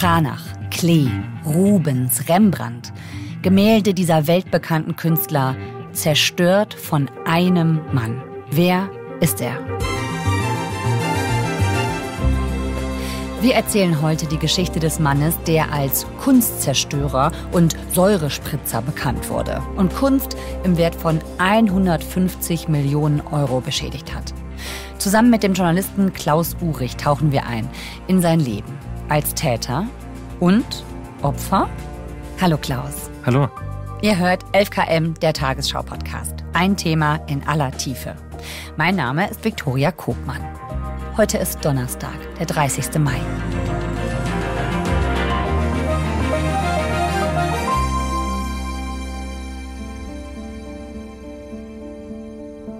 Cranach, Klee, Rubens, Rembrandt. Gemälde dieser weltbekannten Künstler, zerstört von einem Mann. Wer ist er? Wir erzählen heute die Geschichte des Mannes, der als Kunstzerstörer und Säurespritzer bekannt wurde und Kunst im Wert von 150 Millionen Euro beschädigt hat. Zusammen mit dem Journalisten Klaus Uhrig tauchen wir ein in sein Leben als Täter und Opfer. Hallo Klaus. Hallo. Ihr hört 11KM, der Tagesschau-Podcast. Ein Thema in aller Tiefe. Mein Name ist Viktoria Koopmann. Heute ist Donnerstag, der 30. Mai.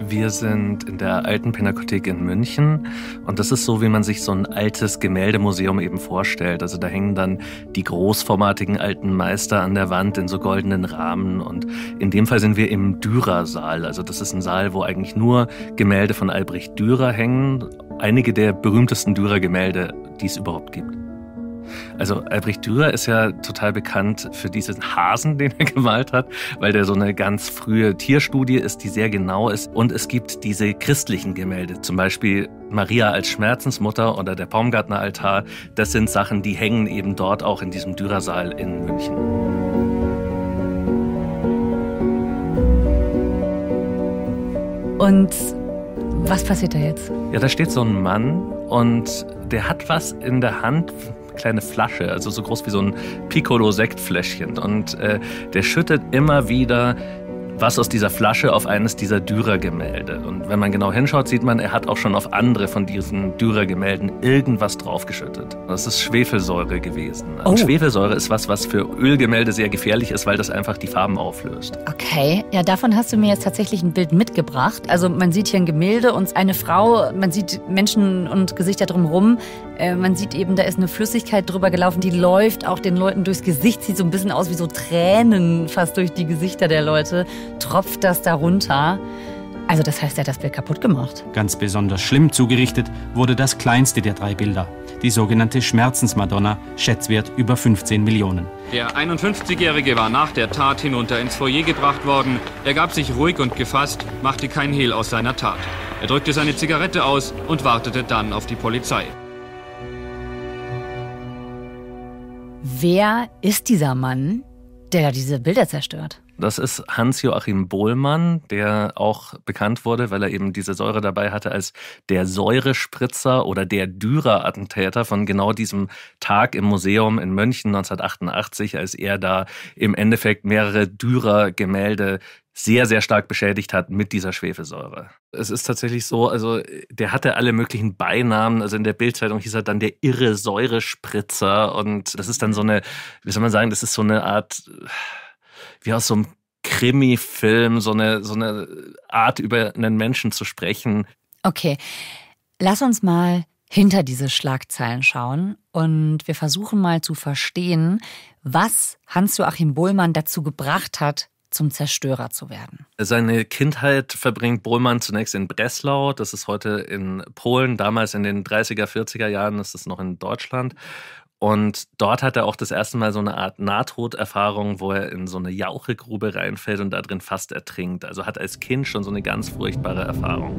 Wir sind in der Alten Pinakothek in München und das ist so, wie man sich so ein altes Gemäldemuseum eben vorstellt. Also da hängen dann die großformatigen alten Meister an der Wand in so goldenen Rahmen und in dem Fall sind wir im Dürer-Saal. Also das ist ein Saal, wo eigentlich nur Gemälde von Albrecht Dürer hängen, einige der berühmtesten Dürer-Gemälde, die es überhaupt gibt. Also Albrecht Dürer ist ja total bekannt für diesen Hasen, den er gemalt hat, weil der so eine ganz frühe Tierstudie ist, die sehr genau ist. Und es gibt diese christlichen Gemälde, zum Beispiel Maria als Schmerzensmutter oder der Baumgartner-Altar. Das sind Sachen, die hängen eben dort auch in diesem Dürersaal in München. Und was passiert da jetzt? Ja, da steht so ein Mann und der hat was in der Hand, kleine Flasche, also so groß wie so ein Piccolo-Sektfläschchen. Und der schüttet immer wieder was aus dieser Flasche auf eines dieser Dürer-Gemälde. Und wenn man genau hinschaut, sieht man, er hat auch schon auf andere von diesen Dürer-Gemälden irgendwas draufgeschüttet. Das ist Schwefelsäure gewesen. Oh. Und Schwefelsäure ist was für Ölgemälde sehr gefährlich ist, weil das einfach die Farben auflöst. Okay, ja, davon hast du mir jetzt tatsächlich ein Bild mitgebracht. Also man sieht hier ein Gemälde und eine Frau, man sieht Menschen und Gesichter drumherum. Man sieht eben, da ist eine Flüssigkeit drüber gelaufen, die läuft auch den Leuten durchs Gesicht, sieht so ein bisschen aus wie so Tränen fast durch die Gesichter der Leute. Tropft das da runter. Also das heißt, er hat das Bild kaputt gemacht. Ganz besonders schlimm zugerichtet wurde das kleinste der drei Bilder. Die sogenannte Schmerzensmadonna, Schätzwert über 15 Millionen. Der 51-Jährige war nach der Tat hinunter ins Foyer gebracht worden. Er gab sich ruhig und gefasst, machte kein Hehl aus seiner Tat. Er drückte seine Zigarette aus und wartete dann auf die Polizei. Wer ist dieser Mann, der da diese Bilder zerstört? Das ist Hans-Joachim Bohlmann, der auch bekannt wurde, weil er eben diese Säure dabei hatte, als der Säurespritzer oder der Dürer-Attentäter von genau diesem Tag im Museum in München 1988, als er da im Endeffekt mehrere Dürer-Gemälde sehr, sehr stark beschädigt hat mit dieser Schwefelsäure. Es ist tatsächlich so, also der hatte alle möglichen Beinamen. Also in der Bildzeitung hieß er dann der irre Säurespritzer und das ist dann so eine, wie soll man sagen, das ist so eine Art, wie aus so einem Krimi-Film, so eine Art, über einen Menschen zu sprechen. Okay, lass uns mal hinter diese Schlagzeilen schauen und wir versuchen mal zu verstehen, was Hans-Joachim Bohlmann dazu gebracht hat, zum Zerstörer zu werden. Seine Kindheit verbringt Bohlmann zunächst in Breslau, das ist heute in Polen, damals in den 30er, 40er Jahren ist es noch in Deutschland. Und dort hat er auch das erste Mal so eine Art Nahtoderfahrung, wo er in so eine Jauchegrube reinfällt und da drin fast ertrinkt. Also hat als Kind schon so eine ganz furchtbare Erfahrung.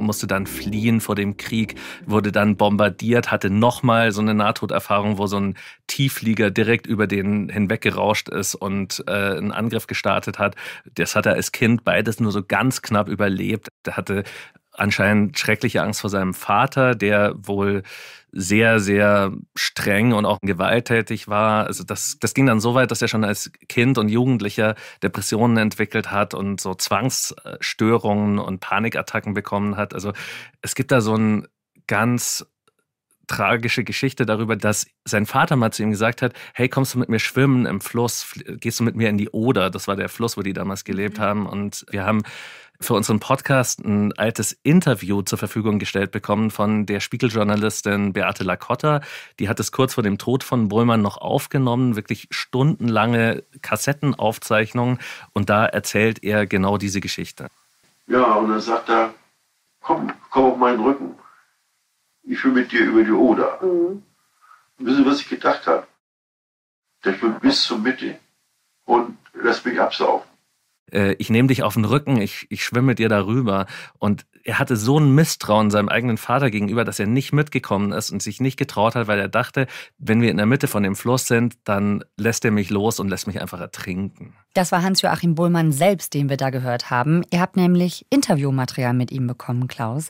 Musste dann fliehen vor dem Krieg, wurde dann bombardiert, hatte nochmal so eine Nahtoderfahrung, wo so ein Tiefflieger direkt über den hinweggerauscht ist und einen Angriff gestartet hat. Das hat er als Kind beides nur so ganz knapp überlebt. Er hatte anscheinend schreckliche Angst vor seinem Vater, der wohl sehr, sehr streng und auch gewalttätig war. Also das ging dann so weit, dass er schon als Kind und Jugendlicher Depressionen entwickelt hat und so Zwangsstörungen und Panikattacken bekommen hat. Also es gibt da so eine ganz tragische Geschichte darüber, dass sein Vater mal zu ihm gesagt hat, hey, kommst du mit mir schwimmen im Fluss? Gehst du mit mir in die Oder? Das war der Fluss, wo die damals gelebt haben. Und wir haben für unseren Podcast ein altes Interview zur Verfügung gestellt bekommen von der Spiegeljournalistin Beate Lakotta. Die hat es kurz vor dem Tod von Bohlmann noch aufgenommen, wirklich stundenlange Kassettenaufzeichnungen. Und da erzählt er genau diese Geschichte. Ja, und dann sagt er, komm auf meinen Rücken. ich will mit dir über die Oder. Mhm. Wissen Sie, was ich gedacht habe? Ich will bis zur Mitte und lass mich absaufen. Ich nehme dich auf den Rücken, ich schwimme mit dir darüber. Und er hatte so ein Misstrauen seinem eigenen Vater gegenüber, dass er nicht mitgekommen ist und sich nicht getraut hat, weil er dachte, wenn wir in der Mitte von dem Fluss sind, dann lässt er mich los und lässt mich einfach ertrinken. Das war Hans-Joachim Bohlmann selbst, den wir da gehört haben. Ihr habt nämlich Interviewmaterial mit ihm bekommen, Klaus.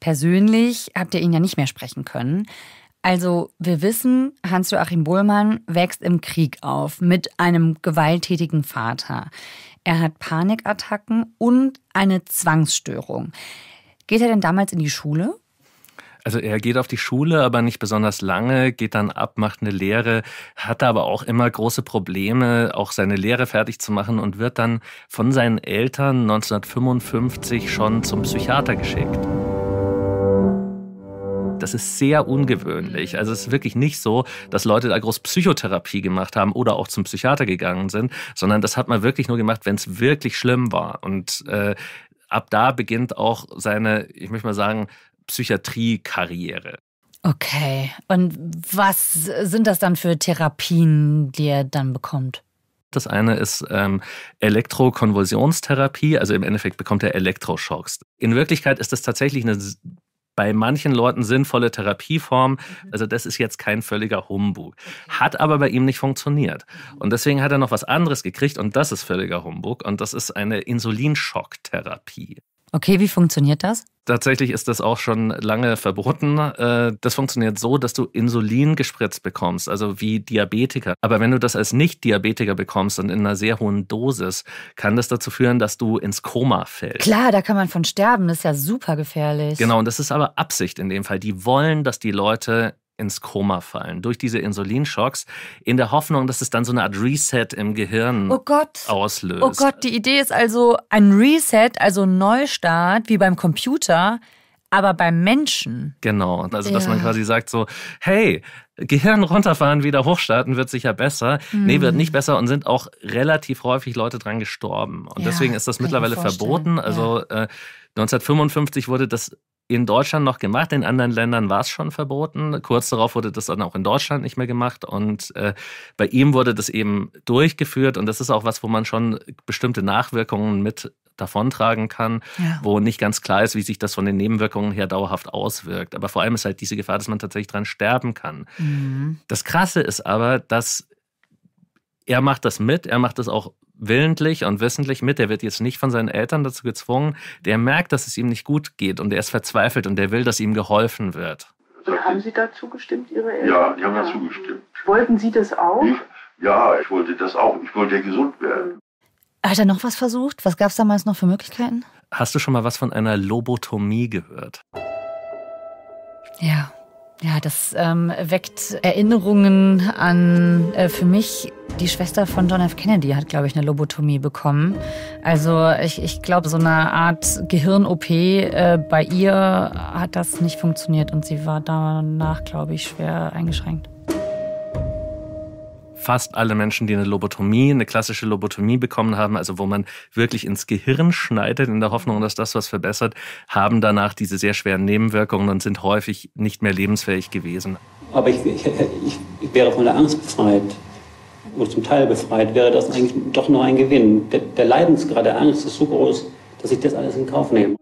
Persönlich habt ihr ihn ja nicht mehr sprechen können. Also wir wissen, Hans-Joachim Bohlmann wächst im Krieg auf mit einem gewalttätigen Vater. Er hat Panikattacken und eine Zwangsstörung. Geht er denn damals in die Schule? Also er geht auf die Schule, aber nicht besonders lange, geht dann ab, macht eine Lehre, hatte aber auch immer große Probleme, auch seine Lehre fertig zu machen und wird dann von seinen Eltern 1955 schon zum Psychiater geschickt. Das ist sehr ungewöhnlich. Also es ist wirklich nicht so, dass Leute da groß Psychotherapie gemacht haben oder auch zum Psychiater gegangen sind, sondern das hat man wirklich nur gemacht, wenn es wirklich schlimm war. Und ab da beginnt auch seine, ich möchte mal sagen, Psychiatrie-Karriere. Okay. Und was sind das dann für Therapien, die er dann bekommt? Das eine ist Elektrokonvulsionstherapie. Also im Endeffekt bekommt er Elektroschocks. In Wirklichkeit ist das tatsächlich eine bei manchen Leuten sinnvolle Therapieform, also das ist jetzt kein völliger Humbug. Hat aber bei ihm nicht funktioniert. Und deswegen hat er noch was anderes gekriegt und das ist völliger Humbug und das ist eine Insulinschocktherapie. Okay, wie funktioniert das? Tatsächlich ist das auch schon lange verboten. Das funktioniert so, dass du Insulin gespritzt bekommst, also wie Diabetiker. Aber wenn du das als Nicht-Diabetiker bekommst und in einer sehr hohen Dosis, kann das dazu führen, dass du ins Koma fällst. Klar, da kann man von sterben, das ist ja super gefährlich. Genau, und das ist aber Absicht in dem Fall. Die wollen, dass die Leute ins Koma fallen durch diese Insulinschocks, in der Hoffnung, dass es dann so eine Art Reset im Gehirn auslöst. Oh Gott, die Idee ist also ein Reset, also ein Neustart, wie beim Computer, aber beim Menschen. Genau, also dass man quasi sagt so, hey, Gehirn runterfahren, wieder hochstarten, wird sicher besser. Nee, wird nicht besser und sind auch relativ häufig Leute dran gestorben. Und deswegen ist das mittlerweile verboten. Also 1955 wurde das in Deutschland noch gemacht, in anderen Ländern war es schon verboten. Kurz darauf wurde das dann auch in Deutschland nicht mehr gemacht und bei ihm wurde das eben durchgeführt und das ist auch was, wo man schon bestimmte Nachwirkungen mit davontragen kann, wo nicht ganz klar ist, wie sich das von den Nebenwirkungen her dauerhaft auswirkt. Aber vor allem ist halt diese Gefahr, dass man tatsächlich dran sterben kann. Mhm. Das Krasse ist aber, dass er macht das mit, er macht das auch willentlich und wissentlich mit. Der wird jetzt nicht von seinen Eltern dazu gezwungen. Der merkt, dass es ihm nicht gut geht und er ist verzweifelt und der will, dass ihm geholfen wird. Und haben Sie da zugestimmt, Ihre Eltern? Ja, die haben da zugestimmt. Wollten Sie das auch? Ich wollte das auch. Ich wollte ja gesund werden. Hat er noch was versucht? Was gab es damals noch für Möglichkeiten? Hast du schon mal was von einer Lobotomie gehört? Ja, das weckt Erinnerungen an, für mich, die Schwester von John F. Kennedy hat, glaube ich, eine Lobotomie bekommen. Also ich glaube, so eine Art Gehirn-OP bei ihr hat das nicht funktioniert und sie war danach, glaube ich, schwer eingeschränkt. Fast alle Menschen, die eine Lobotomie, eine klassische Lobotomie bekommen haben, also wo man wirklich ins Gehirn schneidet, in der Hoffnung, dass das was verbessert, haben danach diese sehr schweren Nebenwirkungen und sind häufig nicht mehr lebensfähig gewesen. Aber ich wäre von der Angst befreit oder zum Teil befreit, wäre das eigentlich doch noch ein Gewinn. Der Leidensgrad der Angst ist so groß, dass ich das alles in Kauf nehme.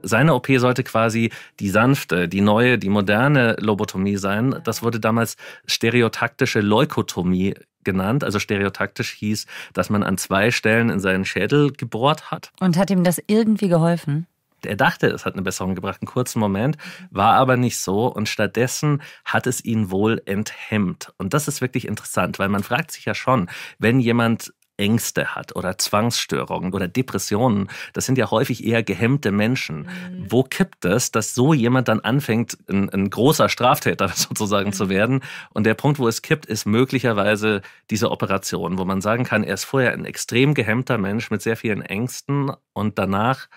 Seine OP sollte quasi die sanfte, die neue, die moderne Lobotomie sein. Das wurde damals stereotaktische Leukotomie genannt. Also stereotaktisch hieß, dass man an 2 Stellen in seinen Schädel gebohrt hat. Und hat ihm das irgendwie geholfen? Er dachte, es hat eine Besserung gebracht, einen kurzen Moment, war aber nicht so und stattdessen hat es ihn wohl enthemmt. Und das ist wirklich interessant, weil man fragt sich ja schon, wenn jemand Ängste hat oder Zwangsstörungen oder Depressionen, das sind ja häufig eher gehemmte Menschen. Wo kippt es, dass so jemand dann anfängt, ein großer Straftäter sozusagen zu werden? Und der Punkt, wo es kippt, ist möglicherweise diese Operation, wo man sagen kann, er ist vorher ein extrem gehemmter Mensch mit sehr vielen Ängsten und danach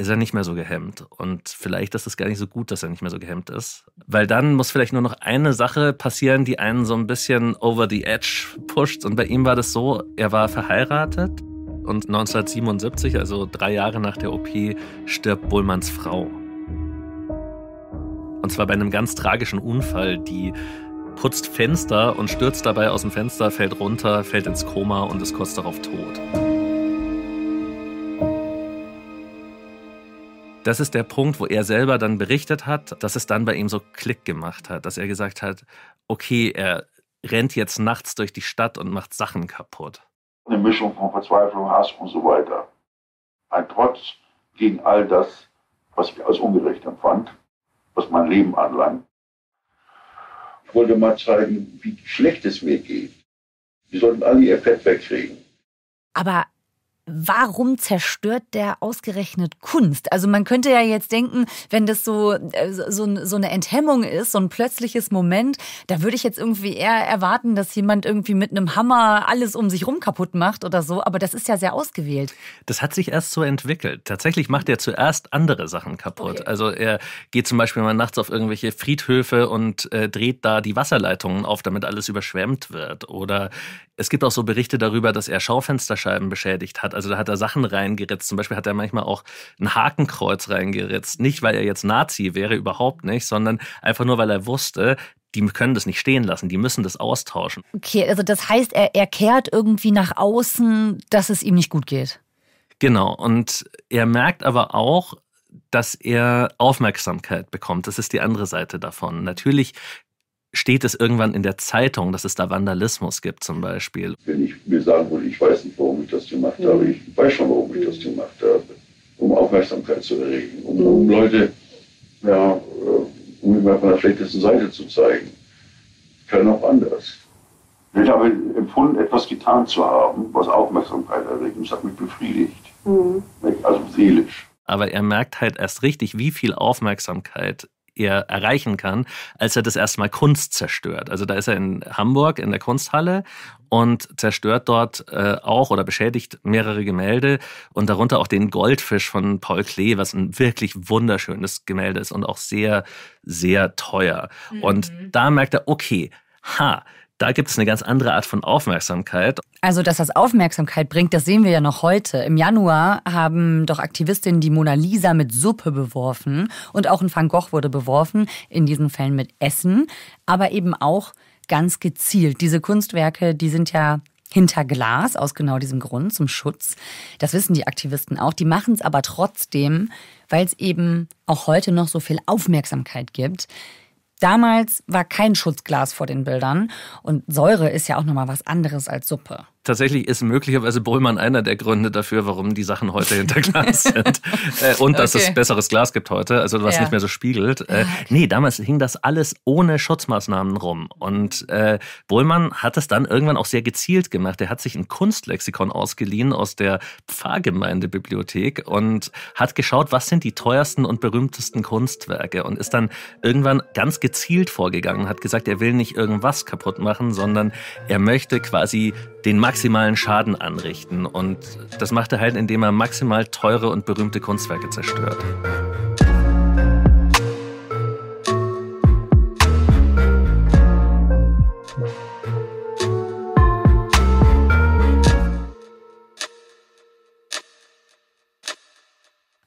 ist er nicht mehr so gehemmt. Und vielleicht ist es gar nicht so gut, dass er nicht mehr so gehemmt ist. Weil dann muss vielleicht nur noch eine Sache passieren, die einen so ein bisschen over the edge pusht. Und bei ihm war das so, er war verheiratet und 1977, also 3 Jahre nach der OP, stirbt Bohlmanns Frau. Und zwar bei einem ganz tragischen Unfall. Die putzt Fenster und stürzt dabei aus dem Fenster, fällt runter, fällt ins Koma und ist kurz darauf tot. Das ist der Punkt, wo er selber dann berichtet hat, dass es dann bei ihm so Klick gemacht hat, dass er gesagt hat, okay, er rennt jetzt nachts durch die Stadt und macht Sachen kaputt. Eine Mischung von Verzweiflung, Hass und so weiter. Ein Trotz gegen all das, was ich als ungerecht empfand, was mein Leben anlangt. Ich wollte mal zeigen, wie schlecht es mir geht. Wir sollten alle ihr Fett wegkriegen. Aber warum zerstört der ausgerechnet Kunst? Also man könnte ja jetzt denken, wenn das so eine Enthemmung ist, so ein plötzliches Moment, da würde ich jetzt irgendwie eher erwarten, dass jemand irgendwie mit einem Hammer alles um sich rum kaputt macht oder so. Aber das ist ja sehr ausgewählt. Das hat sich erst so entwickelt. Tatsächlich macht er zuerst andere Sachen kaputt. Okay. Also er geht zum Beispiel mal nachts auf irgendwelche Friedhöfe und dreht da die Wasserleitungen auf, damit alles überschwemmt wird. Oder es gibt auch so Berichte darüber, dass er Schaufensterscheiben beschädigt hat. Also da hat er Sachen reingeritzt. Zum Beispiel hat er manchmal auch ein Hakenkreuz reingeritzt. Nicht, weil er jetzt Nazi wäre, überhaupt nicht, sondern einfach nur, weil er wusste, die können das nicht stehen lassen, die müssen das austauschen. Okay, also das heißt, er kehrt irgendwie nach außen, dass es ihm nicht gut geht. Genau, und er merkt aber auch, dass er Aufmerksamkeit bekommt. Das ist die andere Seite davon. Natürlich steht es irgendwann in der Zeitung, dass es da Vandalismus gibt zum Beispiel. Wenn ich mir sagen würde, ich weiß nicht, warum ich das gemacht habe, ich weiß schon, warum ich das gemacht habe, um Aufmerksamkeit zu erregen, um Leute, ja, um immer von der schlechtesten Seite zu zeigen. Ich kann auch anders. Ich habe empfunden, etwas getan zu haben, was Aufmerksamkeit erregt. Das hat mich befriedigt, also seelisch. Aber er merkt halt erst richtig, wie viel Aufmerksamkeit er erreichen kann, als er das erste Mal Kunst zerstört. Also da ist er in Hamburg in der Kunsthalle und zerstört dort auch oder beschädigt mehrere Gemälde und darunter auch den Goldfisch von Paul Klee, was ein wirklich wunderschönes Gemälde ist und auch sehr, sehr teuer. Und da merkt er, okay, da gibt es eine ganz andere Art von Aufmerksamkeit. Also, dass das Aufmerksamkeit bringt, das sehen wir ja noch heute. Im Januar haben doch Aktivistinnen die Mona Lisa mit Suppe beworfen. Und auch ein Van Gogh wurde beworfen, in diesen Fällen mit Essen. Aber eben auch ganz gezielt. Diese Kunstwerke, die sind ja hinter Glas, aus genau diesem Grund, zum Schutz. Das wissen die Aktivisten auch. Die machen es aber trotzdem, weil es eben auch heute noch so viel Aufmerksamkeit gibt. Damals war kein Schutzglas vor den Bildern und Säure ist ja auch nochmal was anderes als Suppe. Tatsächlich ist möglicherweise Bohlmann einer der Gründe dafür, warum die Sachen heute hinter Glas sind. Und dass es besseres Glas gibt heute, also was nicht mehr so spiegelt. Nee, damals hing das alles ohne Schutzmaßnahmen rum. Und Bohlmann hat es dann irgendwann auch sehr gezielt gemacht. Er hat sich ein Kunstlexikon ausgeliehen aus der Pfarrgemeindebibliothek und hat geschaut, was sind die teuersten und berühmtesten Kunstwerke. Und ist dann irgendwann ganz gezielt vorgegangen, hat gesagt, er will nicht irgendwas kaputt machen, sondern er möchte quasi den maximalen Schaden anrichten. Und das macht er halt, indem er maximal teure und berühmte Kunstwerke zerstört.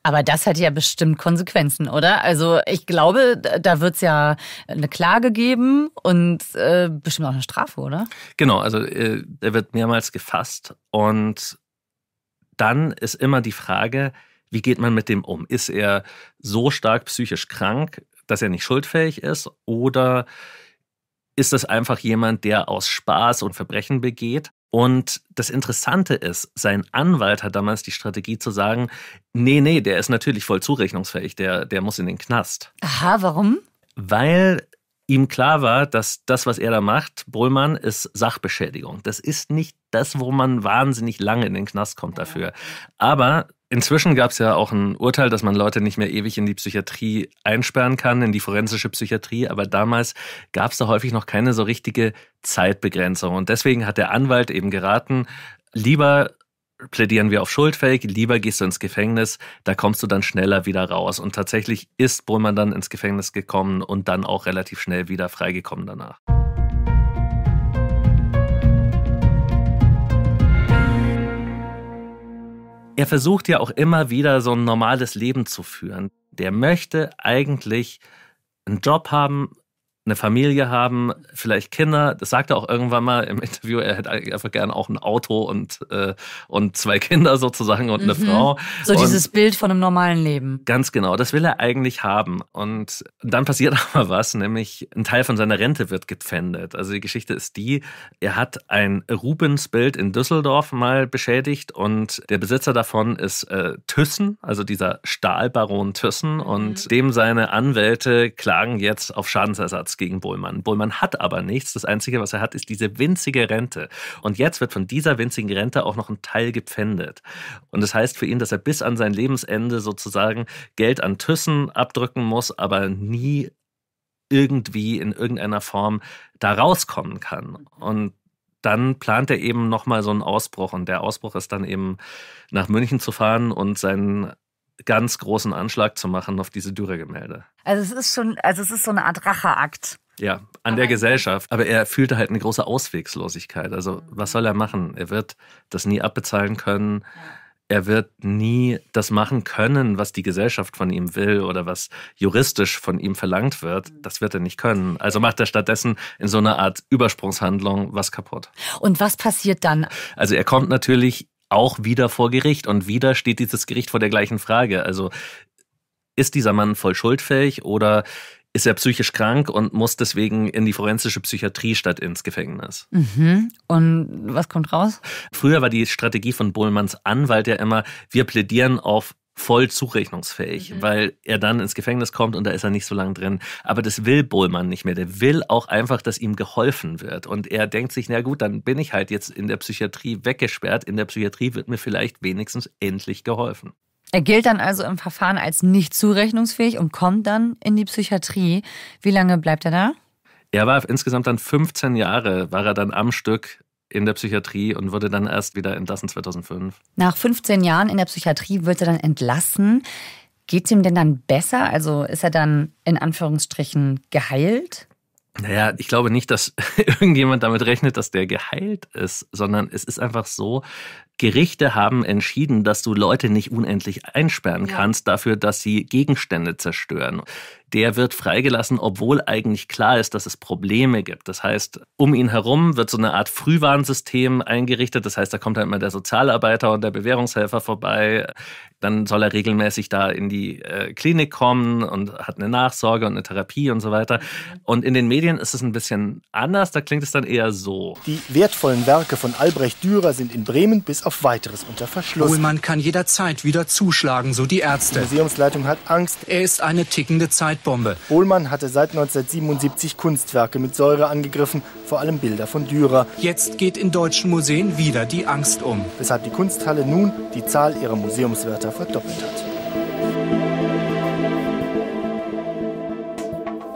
Aber das hat ja bestimmt Konsequenzen, oder? Also ich glaube, da wird es ja eine Klage geben und bestimmt auch eine Strafe, oder? Genau, also er wird mehrmals gefasst. Und dann ist immer die Frage, wie geht man mit dem um? Ist er so stark psychisch krank, dass er nicht schuldfähig ist? Oder ist das einfach jemand, der aus Spaß und Verbrechen begeht? Und das Interessante ist, sein Anwalt hat damals die Strategie zu sagen, nee, der ist natürlich voll zurechnungsfähig, der muss in den Knast. Aha, warum? Weil ihm klar war, dass das, was er da macht, Bohlmann, ist Sachbeschädigung. Das ist nicht das, wo man wahnsinnig lange in den Knast kommt dafür. Aber inzwischen gab es ja auch ein Urteil, dass man Leute nicht mehr ewig in die Psychiatrie einsperren kann, in die forensische Psychiatrie. Aber damals gab es da häufig noch keine so richtige Zeitbegrenzung. Und deswegen hat der Anwalt eben geraten, lieber plädieren wir auf schuldfähig, lieber gehst du ins Gefängnis, da kommst du dann schneller wieder raus. Und tatsächlich ist Bohlmann dann ins Gefängnis gekommen und dann auch relativ schnell wieder freigekommen danach. Er versucht ja auch immer wieder so ein normales Leben zu führen. Der möchte eigentlich einen Job haben, eine Familie haben, vielleicht Kinder. Das sagt er auch irgendwann mal im Interview, er hätte einfach gerne auch ein Auto und 2 Kinder sozusagen und eine Frau. So und dieses Bild von einem normalen Leben. Ganz genau, das will er eigentlich haben. Und dann passiert aber was, nämlich ein Teil von seiner Rente wird gepfändet. Also die Geschichte ist die, er hat ein Rubens-Bild in Düsseldorf mal beschädigt und der Besitzer davon ist Thyssen, also dieser Stahlbaron Thyssen und dem seine Anwälte klagen jetzt auf Schadensersatz gegen Bohlmann. Bohlmann hat aber nichts. Das Einzige, was er hat, ist diese winzige Rente. Und jetzt wird von dieser winzigen Rente auch noch ein Teil gepfändet. Und das heißt für ihn, dass er bis an sein Lebensende sozusagen Geld an Thyssen abdrücken muss, aber nie irgendwie in irgendeiner Form da rauskommen kann. Und dann plant er eben nochmal so einen Ausbruch. Und der Ausbruch ist dann eben nach München zu fahren und seinen ganz großen Anschlag zu machen auf diese Dürer-Gemälde. Also es ist schon, also es ist so eine Art Racheakt. Ja, an der Gesellschaft. Aber er fühlte halt eine große Auswegslosigkeit. Also was soll er machen? Er wird das nie abbezahlen können. Er wird nie das machen können, was die Gesellschaft von ihm will oder was juristisch von ihm verlangt wird. Das wird er nicht können. Also macht er stattdessen in so einer Art Übersprungshandlung was kaputt. Und was passiert dann? Also er kommt natürlich auch wieder vor Gericht. Und wieder steht dieses Gericht vor der gleichen Frage. Also ist dieser Mann voll schuldfähig oder ist er psychisch krank und muss deswegen in die forensische Psychiatrie statt ins Gefängnis? Und was kommt raus? Früher war die Strategie von Bohlmanns Anwalt ja immer, wir plädieren auf voll zurechnungsfähig, weil er dann ins Gefängnis kommt und da ist er nicht so lange drin. Aber das will Bohlmann nicht mehr. Der will auch einfach, dass ihm geholfen wird. Und er denkt sich, na gut, dann bin ich halt jetzt in der Psychiatrie weggesperrt. In der Psychiatrie wird mir vielleicht wenigstens endlich geholfen. Er gilt dann also im Verfahren als nicht zurechnungsfähig und kommt dann in die Psychiatrie. Wie lange bleibt er da? Er war insgesamt dann 15 Jahre, war er dann am Stück in der Psychiatrie und wurde dann erst wieder entlassen 2005. Nach 15 Jahren in der Psychiatrie wird er dann entlassen. Geht es ihm denn dann besser? Also ist er dann in Anführungsstrichen geheilt? Naja, ich glaube nicht, dass irgendjemand damit rechnet, dass der geheilt ist, sondern es ist einfach so, Gerichte haben entschieden, dass du Leute nicht unendlich einsperren kannst dafür, dass sie Gegenstände zerstören. Der wird freigelassen, obwohl eigentlich klar ist, dass es Probleme gibt. Das heißt, um ihn herum wird so eine Art Frühwarnsystem eingerichtet. Das heißt, da kommt halt mal der Sozialarbeiter und der Bewährungshelfer vorbei. Dann soll er regelmäßig da in die Klinik kommen und hat eine Nachsorge und eine Therapie und so weiter. Und in den Medien ist es ein bisschen anders. Da klingt es dann eher so. Die wertvollen Werke von Albrecht Dürer sind in Bremen bis auf Weiteres unter Verschluss. Bohlmann kann jederzeit wieder zuschlagen, so die Ärzte. Die Museumsleitung hat Angst. Er ist eine tickende Zeitbombe. Bohlmann hatte seit 1977 Kunstwerke mit Säure angegriffen, vor allem Bilder von Dürer. Jetzt geht in deutschen Museen wieder die Angst um. Weshalb die Kunsthalle nun die Zahl ihrer Museumswärter verdoppelt hat.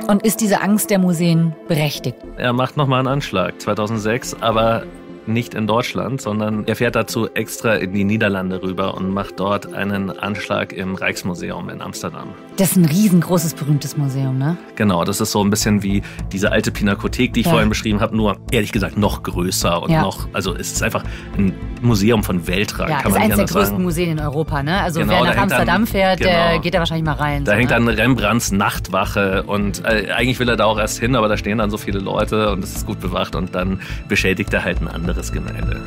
Und ist diese Angst der Museen berechtigt? Er macht nochmal einen Anschlag, 2006, aber nicht in Deutschland, sondern er fährt dazu extra in die Niederlande rüber und macht dort einen Anschlag im Rijksmuseum in Amsterdam. Das ist ein riesengroßes, berühmtes Museum, ne? Genau, das ist so ein bisschen wie diese alte Pinakothek, die ich vorhin beschrieben habe, nur ehrlich gesagt noch größer und noch, also es ist einfach ein Museum von Weltrang, kann man nicht anders sagen. Ja, ist eines der größten Museen in Europa, ne? Also genau, wer nach Amsterdam fährt, der geht da wahrscheinlich mal rein. Da hängt dann Rembrandts Nachtwache und eigentlich will er da auch erst hin, aber da stehen dann so viele Leute und es ist gut bewacht und dann beschädigt er halt einen anderen. Gemälde.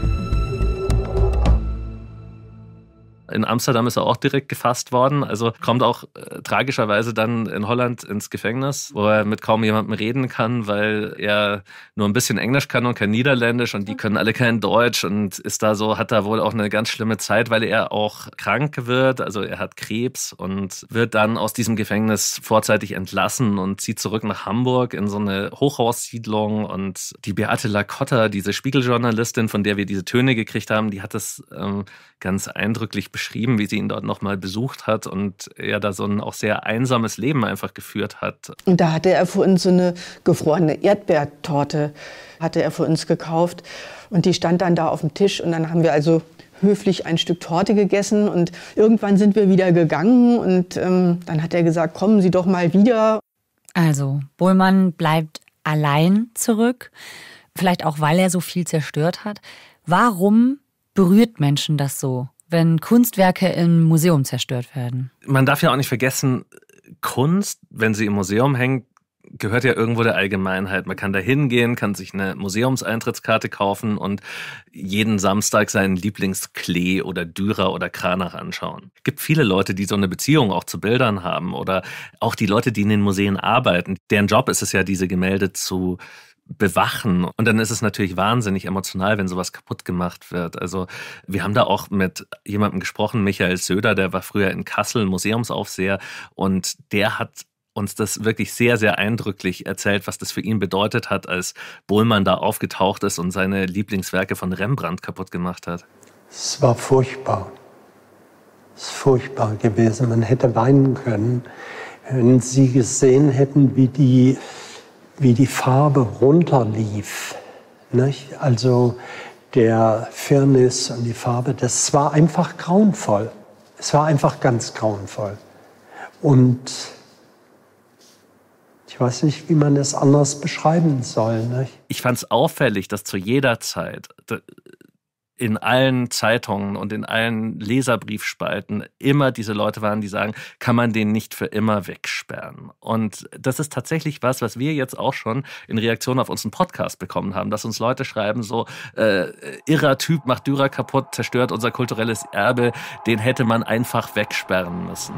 In Amsterdam ist er auch direkt gefasst worden, also kommt auch tragischerweise dann in Holland ins Gefängnis, wo er mit kaum jemandem reden kann, weil er nur ein bisschen Englisch kann und kein Niederländisch und die können alle kein Deutsch und ist da so, hat da wohl auch eine ganz schlimme Zeit, weil er auch krank wird, also er hat Krebs und wird dann aus diesem Gefängnis vorzeitig entlassen und zieht zurück nach Hamburg in so eine Hochhaussiedlung und die Beate Lakotta, diese Spiegeljournalistin, von der wir diese Töne gekriegt haben, die hat das ganz eindrücklich beschrieben, wie sie ihn dort nochmal besucht hat und er da so ein auch sehr einsames Leben einfach geführt hat. Und da hatte er für uns so eine gefrorene Erdbeertorte, hatte er für uns gekauft und die stand dann da auf dem Tisch und dann haben wir also höflich ein Stück Torte gegessen und irgendwann sind wir wieder gegangen und dann hat er gesagt, kommen Sie doch mal wieder. Also Bohlmann bleibt allein zurück, vielleicht auch, weil er so viel zerstört hat. Warum berührt Menschen das so? wenn Kunstwerke im Museum zerstört werden. Man darf ja auch nicht vergessen, Kunst, wenn sie im Museum hängt, gehört ja irgendwo der Allgemeinheit. Man kann da hingehen, kann sich eine Museumseintrittskarte kaufen und jeden Samstag seinen Lieblings-Klee oder Dürer oder Cranach anschauen. Es gibt viele Leute, die so eine Beziehung auch zu Bildern haben oder auch die Leute, die in den Museen arbeiten. Deren Job ist es ja, diese Gemälde zu bewachen. Und dann ist es natürlich wahnsinnig emotional, wenn sowas kaputt gemacht wird. Also wir haben da auch mit jemandem gesprochen, Michael Söder, der war früher in Kassel Museumsaufseher und der hat uns das wirklich sehr, sehr eindrücklich erzählt, was das für ihn bedeutet hat, als Bohlmann da aufgetaucht ist und seine Lieblingswerke von Rembrandt kaputt gemacht hat. Es war furchtbar. Es ist furchtbar gewesen. Man hätte weinen können, wenn Sie gesehen hätten, wie die Farbe runterlief. Nicht? Also der Firnis und die Farbe, das war einfach grauenvoll. Es war einfach ganz grauenvoll. Und ich weiß nicht, wie man das anders beschreiben soll. Nicht? Ich fand es auffällig, dass zu jeder Zeit in allen Zeitungen und in allen Leserbriefspalten immer diese Leute waren, die sagen, kann man den nicht für immer wegsperren. Und das ist tatsächlich was, was wir jetzt auch schon in Reaktion auf unseren Podcast bekommen haben, dass uns Leute schreiben so, irrer Typ macht Dürer kaputt, zerstört unser kulturelles Erbe, den hätte man einfach wegsperren müssen.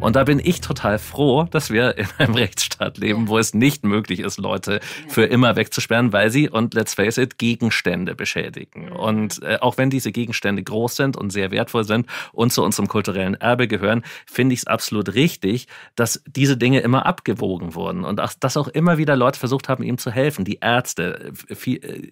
Und da bin ich total froh, dass wir in einem Rechtsstaat leben, wo es nicht möglich ist, Leute für immer wegzusperren, weil sie, und let's face it, Gegenstände beschädigen. Und auch wenn diese Gegenstände groß sind und sehr wertvoll sind und zu unserem kulturellen Erbe gehören, finde ich es absolut richtig, dass diese Dinge immer abgewogen wurden und dass auch immer wieder Leute versucht haben, ihm zu helfen. Die Ärzte.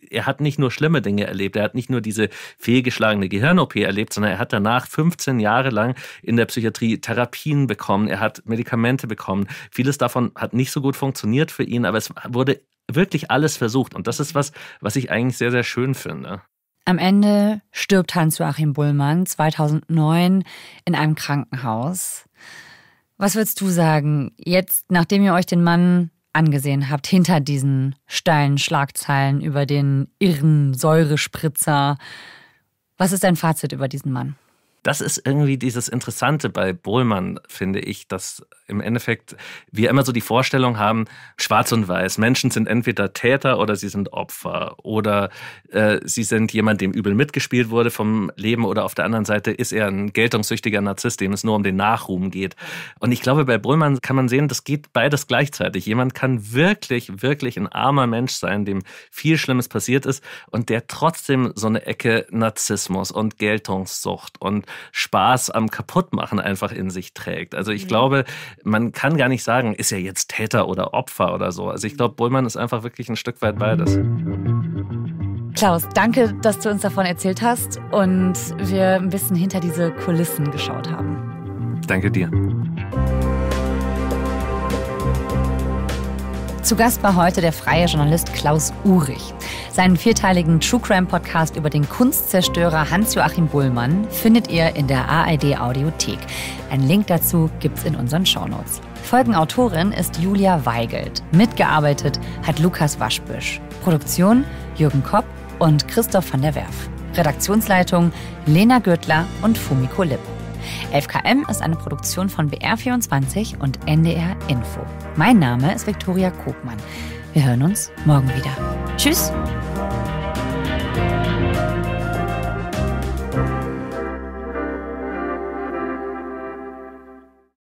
Er hat nicht nur schlimme Dinge erlebt, er hat nicht nur diese fehlgeschlagene Gehirn-OP erlebt, sondern er hat danach 15 Jahre lang in der Psychiatrie Therapien bekommen. Er hat Medikamente bekommen. Vieles davon hat nicht so gut funktioniert für ihn, aber es wurde wirklich alles versucht. Und das ist was, was ich eigentlich sehr, sehr schön finde. Am Ende stirbt Hans-Joachim Bohlmann 2009 in einem Krankenhaus. Was würdest du sagen, jetzt, nachdem ihr euch den Mann angesehen habt, hinter diesen steilen Schlagzeilen über den irren Säurespritzer, was ist dein Fazit über diesen Mann? Das ist irgendwie dieses Interessante bei Bohlmann, finde ich, dass im Endeffekt wir immer so die Vorstellung haben, schwarz und weiß, Menschen sind entweder Täter oder sie sind Opfer oder sie sind jemand, dem übel mitgespielt wurde vom Leben oder auf der anderen Seite ist er ein geltungssüchtiger Narzisst, dem es nur um den Nachruhm geht. Und ich glaube, bei Bohlmann kann man sehen, das geht beides gleichzeitig. Jemand kann wirklich, wirklich ein armer Mensch sein, dem viel Schlimmes passiert ist und der trotzdem so eine Ecke Narzissmus und Geltungssucht und Spaß am Kaputtmachen einfach in sich trägt. Also ich glaube, man kann gar nicht sagen, ist er jetzt Täter oder Opfer oder so. Also ich glaube, Bohlmann ist einfach wirklich ein Stück weit beides. Klaus, danke, dass du uns davon erzählt hast und wir ein bisschen hinter diese Kulissen geschaut haben. Danke dir. Zu Gast war heute der freie Journalist Klaus Uhrig. Seinen vierteiligen True-Crime-Podcast über den Kunstzerstörer Hans-Joachim Bohlmann findet ihr in der ARD Audiothek. Einen Link dazu gibt's in unseren Shownotes. Folgenautorin ist Julia Weigelt. Mitgearbeitet hat Lukas Waschbüsch. Produktion Jürgen Kopp und Christoph van der Werff. Redaktionsleitung Lena Gürtler und Fumiko Lipp. 11KM ist eine Produktion von BR24 und NDR Info. Mein Name ist Viktoria Koopmann. Wir hören uns morgen wieder. Tschüss!